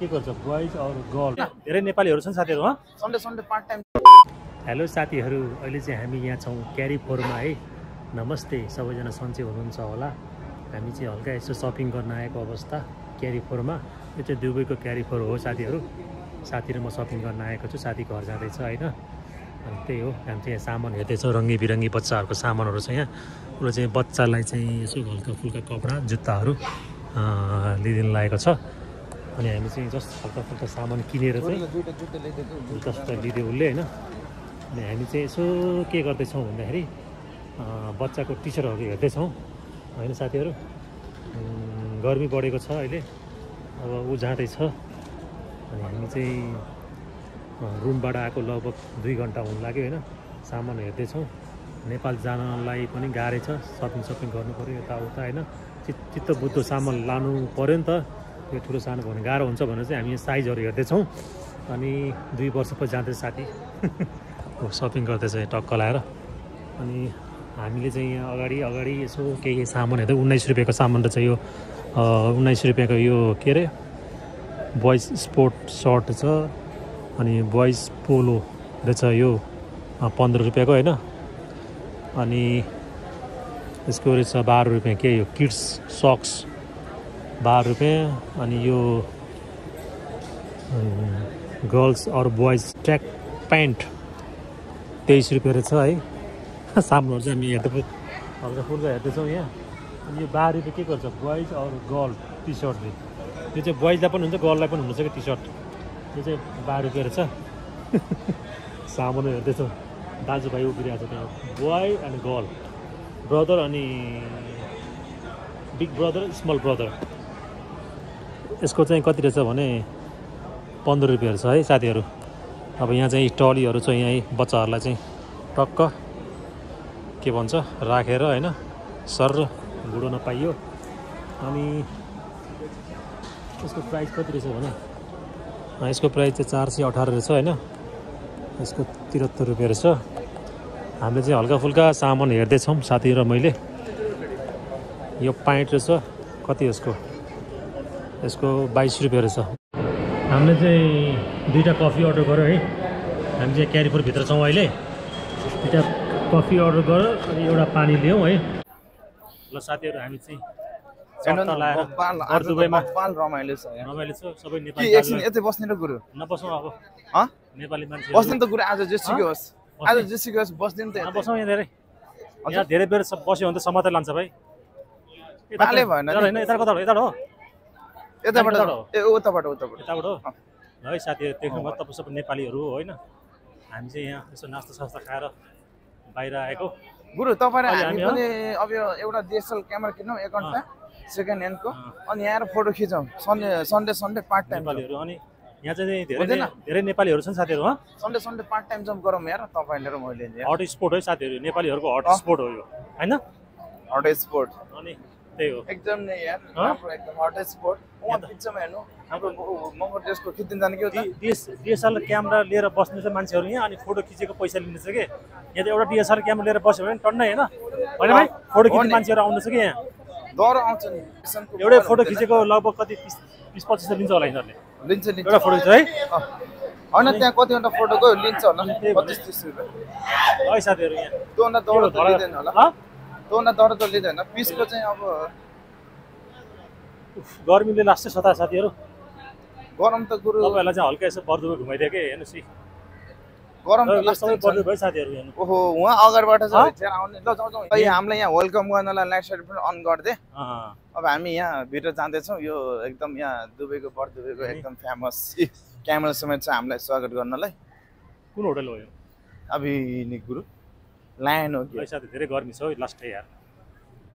Hello साथी, हम यहाँ छौं क्यारीफोर में हाई। नमस्ते, सबैजना सन्चै हुनुहुन्छ होला। हामी चाहिँ हल्का यसो शपिङ गर्न आएको अवस्था क्यारीफोर में। यो चाहिँ दुबईको क्यारीफोर हो साथीहरु। साथीहरु, म शपिङ गर्न आएको छु। साथी घर जाँदै छ हैन, अनि त्यही हो। हामी चाहिँ सामान हेर्दै छौं, रंगी बिरंगी बच्चाहरुको सामानहरु छ यहाँ। उले चाहिँ बच्चालाई चाहिँ यसो हल्का फुल्का कपडा जुत्ताहरु लिदिन लागेको छ। अनि हामी चाहिँ जस्ट हल्का फुल्का सामान किनेर चाहिँ जुत्ता लिदियो उले हैन। अनि हामी चाहिँ यसो के गर्दै छौं भन्दाखेरि बच्चा को टी सर्टहरु हेर्दै छौं हैन साथीहरु। गर्मी बढेको छ अहिले, अब उजाडै छ। अनि हामी चाहिँ रुमबाट आएको लगभग 2 घण्टा हुन लाग्यो हैन। सामान हेर्दै छौं। नेपाल जानलाई पनि गाह्रो छ, शपिङ गर्नु पर्यो यताउता हैन। चित्त बुद्धो सामान लानु पर्यो नि त, यो ठुलो सानो भने गाह्रो हुन्छ भनेर चाहिँ हामी साइजहरु हेर्दै छौं। अनि 2 वर्षपछि जाँदै साथी हो शपिङ गर्दै चाहिँ टक्क लाएर। अनि हामीले चाहिँ यहाँ अगाडि यसो केही सामान हेर्दै 19 रुपैयाँको सामान रहेछ यो। 19 रुपैयाँको यो के अरे बॉयज स्पोर्ट सर्ट छ। अनि बॉयज पोलो रहेछ यो 15 रुपैयाँको हैन। अनि यसको रहेछ 12 रुपैयाँ के यो किड्स सक्स 12 रुपैयाँ। अनि यो गर्ल्स और बॉयज ट्रैक पैंट 23 रुपैयाँ रहेछ है। सामनहरु चाहिँ हामी हेर्दै हल्का फुल्का हेर्दै छौं यहाँ। अनि यो 12 रुपैयाँ के गर्छ बॉयज और गर्ल टी सर्ट ले। यो चाहिँ बॉयजलाई पनि हुन्छ, गर्ललाई पनि हुन्छ कि टी सर्ट। यो चाहिँ 12 रुपैयाँ रहेछ। सामान हेर्दै छौं। दाजुभाइ उभिरहेको छ त्यहाँ, बॉय एन्ड गर्ल, ब्रदर अनि बिग ब्रदर स्मल ब्रदर। यसको चाहिँ कति रहेछ भने 15 रुपैयाँ रहेछ है साथीहरु। अब यहाँ चाहिँ टलीहरु छ, यहाँ बच्चाहरुलाई चाहिँ टक्क के भन्छ राखेर हैन सर गुडो नपाइयो। अनि यसको प्राइस कति रहेछ भने यसको प्राइस चाहिँ 418 रहेछ हैन। यसको 73 रुपैयाँ रहेछ। हामीले चाहिँ हल्का फुल्का सामान हेर्दै छौं साथी र मैले। यो प्यान्ट रहेछ कति यसको यसको 22 रुपैयाँ रहेछ। हामीले चाहिँ 2टा कफी अर्डर गर्यो है। हामी चाहिँ क्यारीफोर भित्र छौं अहिले। 2टा कफी अर्डर गर्यो अनि एउटा पानी ल्याऊ है। ल साथीहरु, हामी चाहिँ चट्टा लाएर दुबईमा पाल रमाइलो छ। सबै नेपाली एकछिन यतै बस्ने र गुरु नबसौं। अब नेपाली मान्छे बस्दिन त गुरु, आज जेसुकै होस्, आज जेसुकै होस् बस्दिन त। नबसौं यहाँ धेरै, यहाँ धेरै बेर सब बस्यो भने त समातै लान्छ भाइ। पाले भएन हैन, यता कता हो? यता हो, यताबाट हो, ए उताबाट उताबाट यताबाट हो है। साथीहरु देख्नु भयो तपाईं सबै नेपालीहरु हो हैन। हामी चाहिँ यहाँ यसो नास्ता सास्ता खाएर बाहिर आएको गुरु। तपाईहरु हामी पनि अब यो एउटा DSLR क्यामेरा किन्नु, 1 घण्टा सेकेन्ड ह्यान्ड को, अनि यहाँ र फोटो खिचौं। सन्डे सन्डे पार्ट टाइम नेपालीहरु। अनि यहाँ चाहिँ धेरै नेपालीहरु छन् साथीहरु। सन्डे सन्डे पार्ट टाइम जम गरौँ यार, तपाईहरुले र मैले। हट स्पोर्ट हो साथीहरु, नेपालीहरुको हट स्पोर्ट हो यो हैन। हट स्पोर्ट अनि त्यही हो एकदम नै यार, हाम्रो एकदम हट स्पोर्ट। उहाँ बिचमा हेर्नु हाम्रो मगर देशको खिच्दिन जाने के हो त। DSLR क्यामेरा लिएर बस्नु छ मान्छेहरु यहाँ, अनि फोटो खिचेको पैसा लिनु छ के। यहाँ त एउटा DSLR क्यामेरा लिएर बस्यो भने टन्नै हैन हैन भाइ, फोटो खिच्ने मान्छेहरु आउनु छ के यहाँ। डर आउँछ नि एउटै फोटो खिचेको लगभग कति 20-25 लिन्छ होला यिनीहरुले। लिन्छ लिन्छ एउटा फोटो है हैन, त्यहाँ कतिवटा फोटोको लिन्छ होला 25-30 रुपैयाँ है साथीहरु। यहाँ तोना दौड लिदैन होला, तोना दौड त लिदैन पिसको चाहिँ। अब गर्मीले लास्ट सता साथीहरु, गरम त गुरु तपाईहरुलाई चाहिँ हल्का यसो बर्दुबा घुमाइदियो के हेर्नुसी। गरम त लास्ट बर्दु भयो साथीहरु हेर्नु। ओहो, उहाँ अगाडबाट छ त्यहाँ आउने। ल जाऊ जाऊ, हामीलाई यहाँ वेलकम गर्नलाई लाइट साइड पनि अन गर्दे। अब हामी यहाँ भित्र जाँदै छौं। यो एकदम यहाँ दुबईको बर्दुबेको एकदम फेमस क्यामेरा समेत छ हामीलाई स्वागत गर्नलाई। कुन होटल हो यो? अभी नि गुरु लायन हो के साथी, धेरै गर्मी छ हो लास्ट यार।